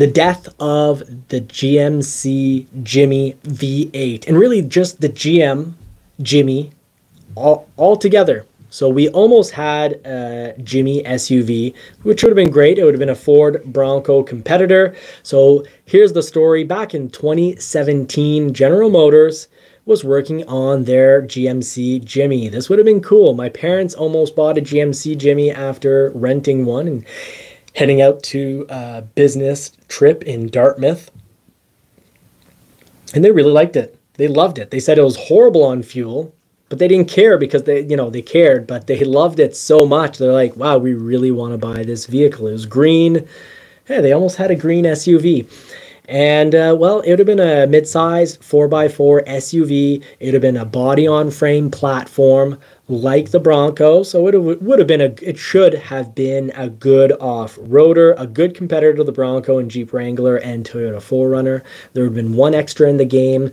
the death of the GMC Jimmy V8, and really just the GM Jimmy all together. So we almost had a Jimmy SUV, which would have been great. It would have been a Ford Bronco competitor. So here's the story. Back in 2017, General Motors was working on their GMC Jimmy. This would have been cool. My parents almost bought a GMC Jimmy after renting one and heading out to a business trip in Dartmouth. And they really liked it. They loved it. They said it was horrible on fuel, but they didn't care because they, you know, they cared, but they loved it so much. They're like, wow, we really want to buy this vehicle. It was green. Hey, they almost had a green SUV. And, well, it would have been a mid-size 4x4 SUV. It would have been a body-on-frame platform like the Bronco. So it would have been it should have been a good off-roader, a good competitor to the Bronco and Jeep Wrangler and Toyota 4Runner. There would have been one extra in the game.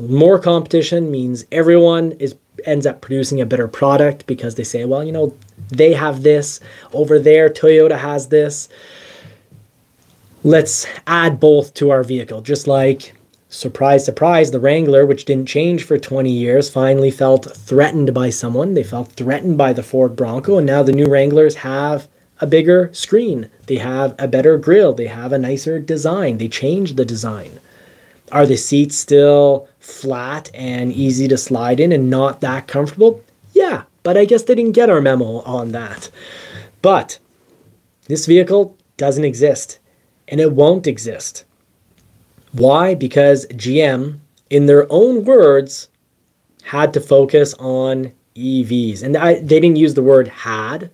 More competition means everyone ends up producing a better product because they say, well, you know, they have this over there. Toyota has this. Let's add both to our vehicle. Just like, surprise, surprise, the Wrangler, which didn't change for 20 years, finally felt threatened by someone. They felt threatened by the Ford Bronco, and now the new Wranglers have a bigger screen. They have a better grille. They have a nicer design. They changed the design. Are the seats still flat and easy to slide in and not that comfortable? Yeah, but I guess they didn't get our memo on that. But this vehicle doesn't exist. And it won't exist. Why? Because GM, in their own words, had to focus on EVs. And they didn't use the word had.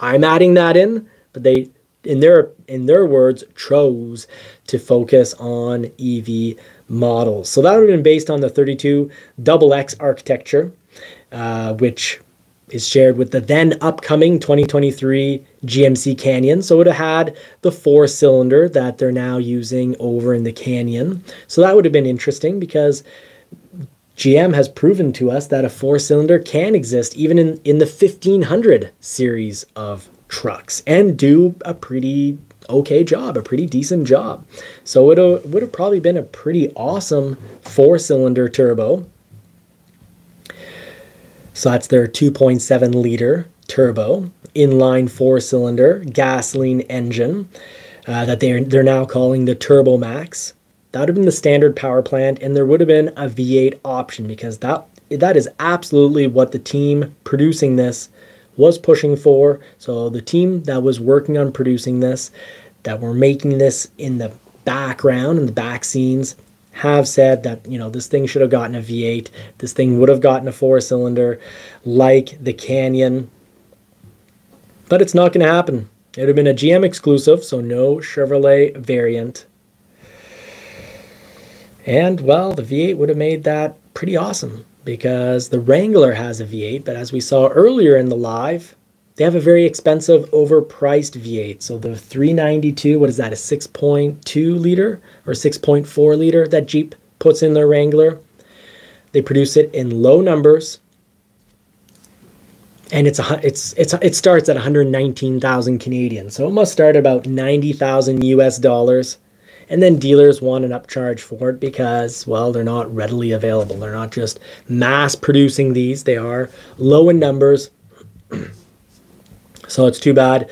I'm adding that in. But they, in their words, chose to focus on EV models. So that would have been based on the 32XX architecture, which is shared with the then upcoming 2023 GMC Canyon. So it would have had the 4-cylinder that they're now using over in the Canyon. So that would have been interesting because GM has proven to us that a 4-cylinder can exist even in the 1500 series of trucks and do a pretty okay job, a pretty decent job. So it would have probably been a pretty awesome 4-cylinder turbo. So that's their 2.7 liter turbo, inline 4-cylinder gasoline engine that they're now calling the Turbo Max. That would have been the standard power plant, and there would have been a V8 option because that is absolutely what the team producing this was pushing for. So the team that was working on producing this, that were making this in the background, in the back scenes, have said that, you know, this thing should have gotten a V8. This thing would have gotten a 4-cylinder like the Canyon. But it's not going to happen. It would have been a GM exclusive, so no Chevrolet variant. And, well, the V8 would have made that pretty awesome because the Wrangler has a V8, but as we saw earlier in the live, they have a very expensive, overpriced V8. So the 392, what is that, a 6.2 liter or 6.4 liter that Jeep puts in their Wrangler? They produce it in low numbers, and it starts at 119,000 Canadian. So it must start about 90,000 US dollars, and then dealers want an upcharge for it because, well, they're not readily available. They're not just mass producing these. They are low in numbers. So it's too bad.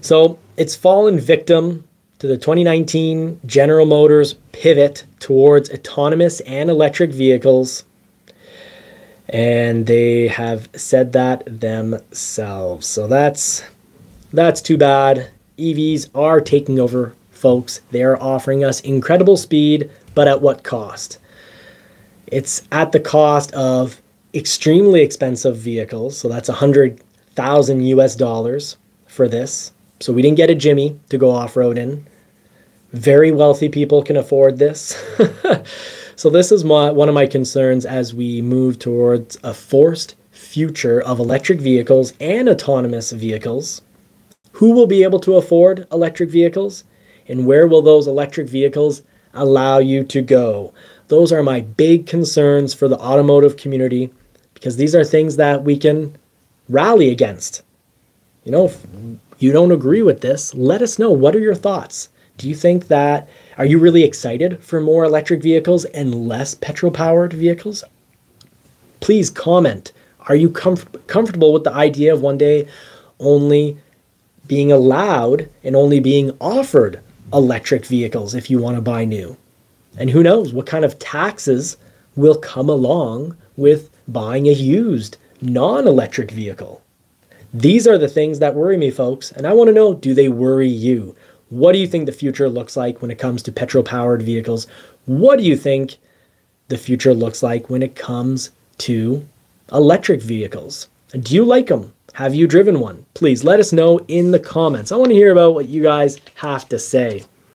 So it's fallen victim to the 2019 General Motors pivot towards autonomous and electric vehicles. And they have said that themselves. So that's too bad. EVs are taking over, folks. They are offering us incredible speed, but at what cost? It's at the cost of extremely expensive vehicles. So that's $100,000 US for this. So we didn't get a Jimmy to go off-road in. Very wealthy people can afford this. So this is one of my concerns as we move towards a forced future of electric vehicles and autonomous vehicles. Who will be able to afford electric vehicles? And where will those electric vehicles allow you to go? Those are my big concerns for the automotive community because these are things that we can rally against. You know, if you don't agree with this, let us know. What are your thoughts? Do you think that, are you really excited for more electric vehicles and less petrol-powered vehicles? Please comment. Are you comfortable with the idea of one day only being allowed and only being offered electric vehicles if you want to buy new? And who knows what kind of taxes will come along with buying a used non-electric vehicle? These are the things that worry me, folks, and I want to know, do they worry you? What do you think the future looks like when it comes to petrol-powered vehicles? What do you think the future looks like when it comes to electric vehicles? Do you like them? Have you driven one? Please let us know in the comments. I want to hear about what you guys have to say.